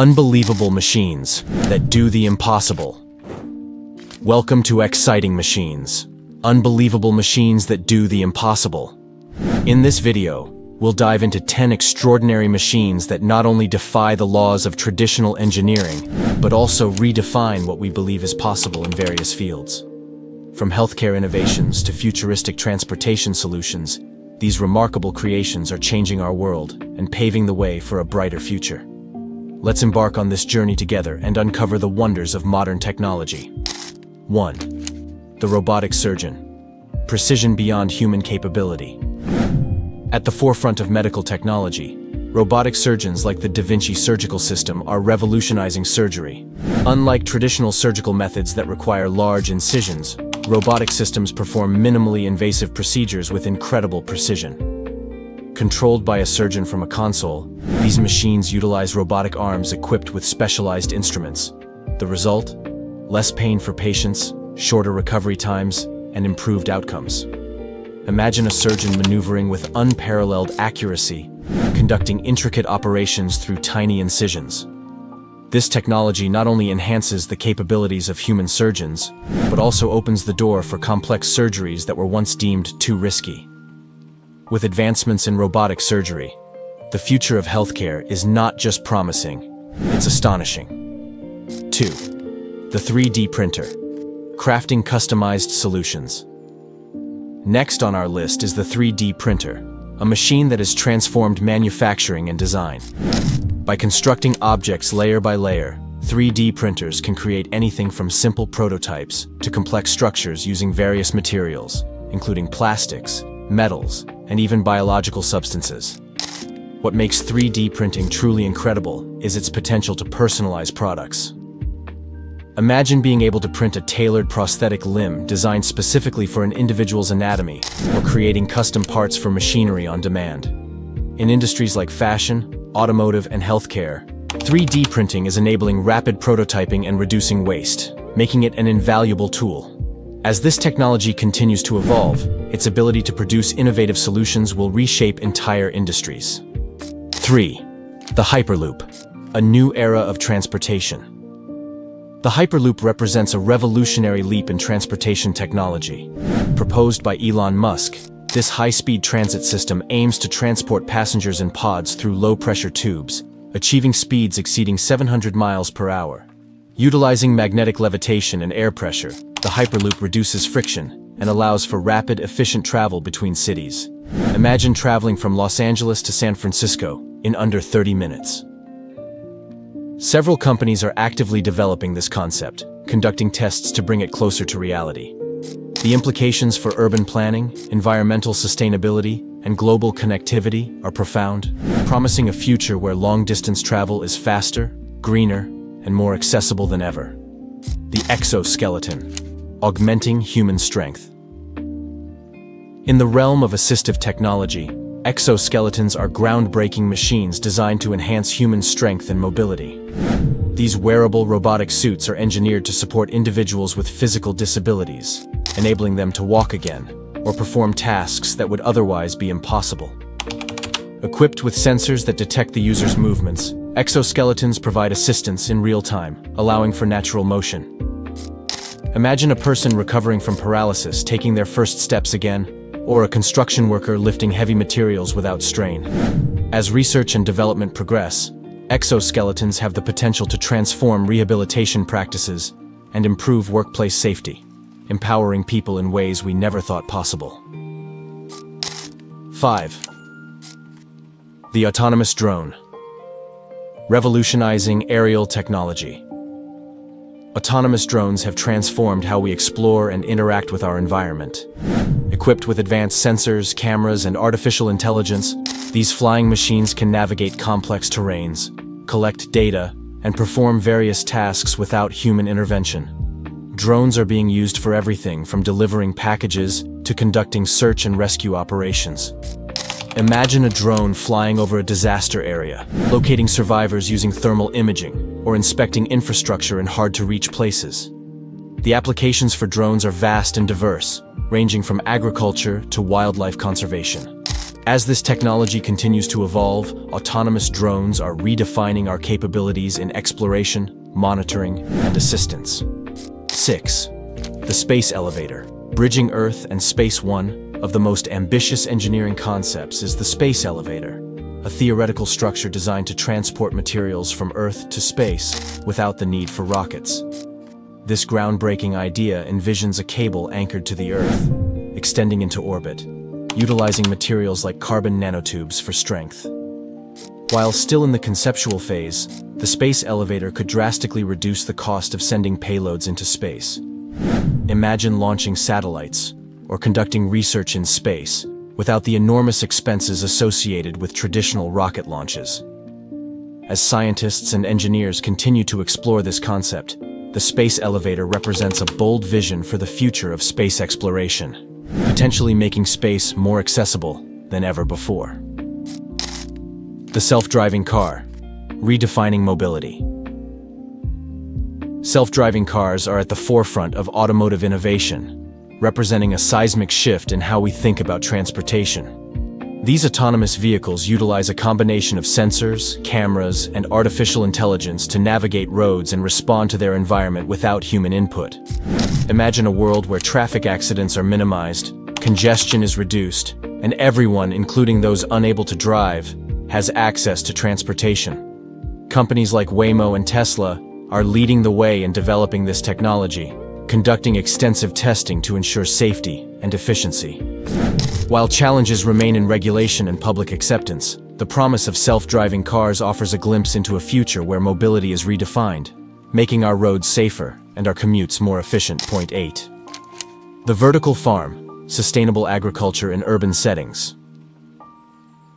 Unbelievable machines that do the impossible. Welcome to Exciting Machines. Unbelievable machines that do the impossible. In this video, we'll dive into 10 extraordinary machines that not only defy the laws of traditional engineering, but also redefine what we believe is possible in various fields. From healthcare innovations to futuristic transportation solutions, these remarkable creations are changing our world and paving the way for a brighter future. Let's embark on this journey together and uncover the wonders of modern technology. 1. The robotic surgeon. Precision beyond human capability. At the forefront of medical technology, robotic surgeons like the Da Vinci Surgical System are revolutionizing surgery. Unlike traditional surgical methods that require large incisions, robotic systems perform minimally invasive procedures with incredible precision. Controlled by a surgeon from a console, these machines utilize robotic arms equipped with specialized instruments. The result? Less pain for patients, shorter recovery times, and improved outcomes. Imagine a surgeon maneuvering with unparalleled accuracy, conducting intricate operations through tiny incisions. This technology not only enhances the capabilities of human surgeons, but also opens the door for complex surgeries that were once deemed too risky. With advancements in robotic surgery, the future of healthcare is not just promising, it's astonishing. 2. The 3D printer, crafting customized solutions. Next on our list is the 3D printer, a machine that has transformed manufacturing and design. By constructing objects layer by layer, 3D printers can create anything from simple prototypes to complex structures using various materials, including plastics, metals, and even biological substances. What makes 3D printing truly incredible is its potential to personalize products. Imagine being able to print a tailored prosthetic limb designed specifically for an individual's anatomy, or creating custom parts for machinery on demand. In industries like fashion, automotive, and healthcare, 3D printing is enabling rapid prototyping and reducing waste, making it an invaluable tool. As this technology continues to evolve, its ability to produce innovative solutions will reshape entire industries. 3. The Hyperloop, a new era of transportation. The Hyperloop represents a revolutionary leap in transportation technology. Proposed by Elon Musk, this high-speed transit system aims to transport passengers in pods through low-pressure tubes, achieving speeds exceeding 700 miles per hour. Utilizing magnetic levitation and air pressure, the Hyperloop reduces friction and allows for rapid, efficient travel between cities. Imagine traveling from Los Angeles to San Francisco in under 30 minutes. Several companies are actively developing this concept, conducting tests to bring it closer to reality. The implications for urban planning, environmental sustainability, and global connectivity are profound, promising a future where long-distance travel is faster, greener, and more accessible than ever. The exoskeleton, augmenting human strength. In the realm of assistive technology, exoskeletons are groundbreaking machines designed to enhance human strength and mobility. These wearable robotic suits are engineered to support individuals with physical disabilities, enabling them to walk again or perform tasks that would otherwise be impossible. Equipped with sensors that detect the user's movements, exoskeletons provide assistance in real time, allowing for natural motion. Imagine a person recovering from paralysis taking their first steps again, or a construction worker lifting heavy materials without strain. As research and development progress, exoskeletons have the potential to transform rehabilitation practices and improve workplace safety, empowering people in ways we never thought possible. 5. The autonomous drone, revolutionizing aerial technology. Autonomous drones have transformed how we explore and interact with our environment. Equipped with advanced sensors, cameras, and artificial intelligence, these flying machines can navigate complex terrains, collect data, and perform various tasks without human intervention. Drones are being used for everything from delivering packages to conducting search and rescue operations. Imagine a drone flying over a disaster area, locating survivors using thermal imaging, or inspecting infrastructure in hard-to-reach places. The applications for drones are vast and diverse, ranging from agriculture to wildlife conservation. As this technology continues to evolve, autonomous drones are redefining our capabilities in exploration, monitoring, and assistance. 6. The Space Elevator. Bridging Earth and Space, one of the most ambitious engineering concepts is the space elevator, a theoretical structure designed to transport materials from Earth to space without the need for rockets. This groundbreaking idea envisions a cable anchored to the Earth, extending into orbit, utilizing materials like carbon nanotubes for strength. While still in the conceptual phase, the space elevator could drastically reduce the cost of sending payloads into space. Imagine launching satellites or conducting research in space without the enormous expenses associated with traditional rocket launches. As scientists and engineers continue to explore this concept, the space elevator represents a bold vision for the future of space exploration, potentially making space more accessible than ever before. The self-driving car, redefining mobility. Self-driving cars are at the forefront of automotive innovation, representing a seismic shift in how we think about transportation. These autonomous vehicles utilize a combination of sensors, cameras, and artificial intelligence to navigate roads and respond to their environment without human input. Imagine a world where traffic accidents are minimized, congestion is reduced, and everyone, including those unable to drive, has access to transportation. Companies like Waymo and Tesla are leading the way in developing this technology, conducting extensive testing to ensure safety and efficiency. While challenges remain in regulation and public acceptance, the promise of self-driving cars offers a glimpse into a future where mobility is redefined, making our roads safer and our commutes more efficient. 8. The vertical farm, sustainable agriculture in urban settings.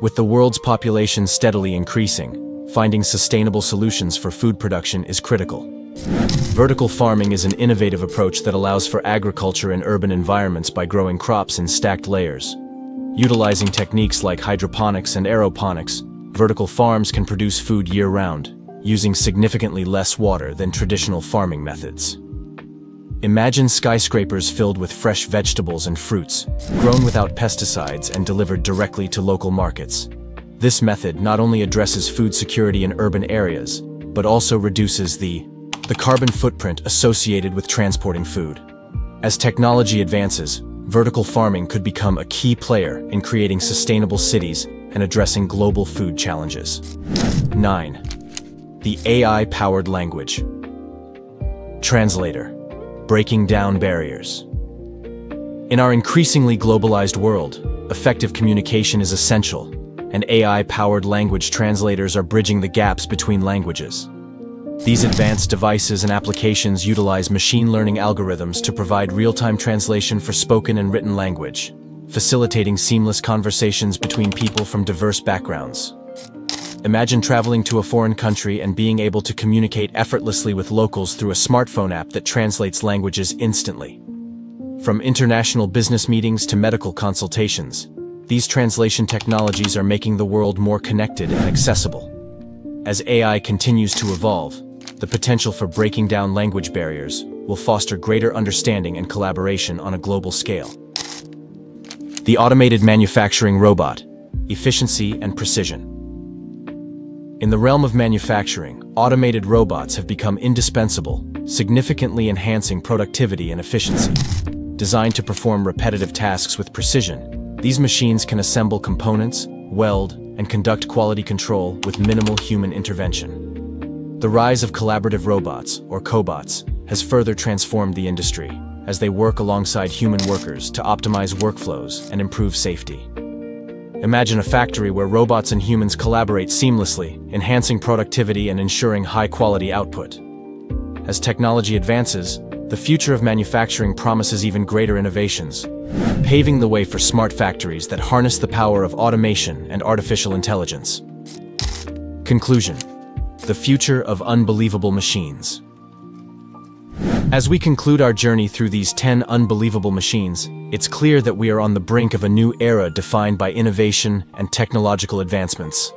With the world's population steadily increasing, finding sustainable solutions for food production is critical. Vertical farming is an innovative approach that allows for agriculture in urban environments by growing crops in stacked layers. Utilizing techniques like hydroponics and aeroponics, vertical farms can produce food year-round, using significantly less water than traditional farming methods. Imagine skyscrapers filled with fresh vegetables and fruits, grown without pesticides and delivered directly to local markets. This method not only addresses food security in urban areas, but also reduces the carbon footprint associated with transporting food. As technology advances, vertical farming could become a key player in creating sustainable cities and addressing global food challenges. 9. The AI-powered language. Translator, breaking down barriers. In our increasingly globalized world, effective communication is essential, and AI-powered language translators are bridging the gaps between languages. These advanced devices and applications utilize machine learning algorithms to provide real-time translation for spoken and written language, facilitating seamless conversations between people from diverse backgrounds. Imagine traveling to a foreign country and being able to communicate effortlessly with locals through a smartphone app that translates languages instantly. From international business meetings to medical consultations, these translation technologies are making the world more connected and accessible. As AI continues to evolve, the potential for breaking down language barriers will foster greater understanding and collaboration on a global scale. The automated manufacturing robot, efficiency and precision. In the realm of manufacturing, automated robots have become indispensable, significantly enhancing productivity and efficiency. Designed to perform repetitive tasks with precision, these machines can assemble components, weld, and conduct quality control with minimal human intervention. The rise of collaborative robots, or cobots, has further transformed the industry, as they work alongside human workers to optimize workflows and improve safety. Imagine a factory where robots and humans collaborate seamlessly, enhancing productivity and ensuring high-quality output. As technology advances, the future of manufacturing promises even greater innovations, paving the way for smart factories that harness the power of automation and artificial intelligence. Conclusion: the future of unbelievable machines. As we conclude our journey through these 10 unbelievable machines, it's clear that we are on the brink of a new era defined by innovation and technological advancements.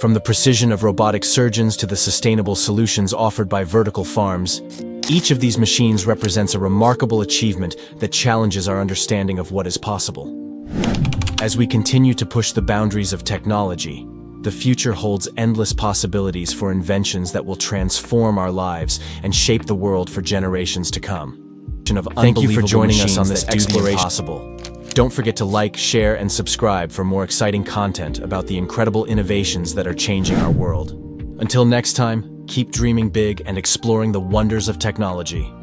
From the precision of robotic surgeons to the sustainable solutions offered by vertical farms, each of these machines represents a remarkable achievement that challenges our understanding of what is possible. As we continue to push the boundaries of technology, the future holds endless possibilities for inventions that will transform our lives and shape the world for generations to come. Thank you for joining us on this exploration. Don't forget to like, share, and subscribe for more exciting content about the incredible innovations that are changing our world. Until next time, keep dreaming big and exploring the wonders of technology.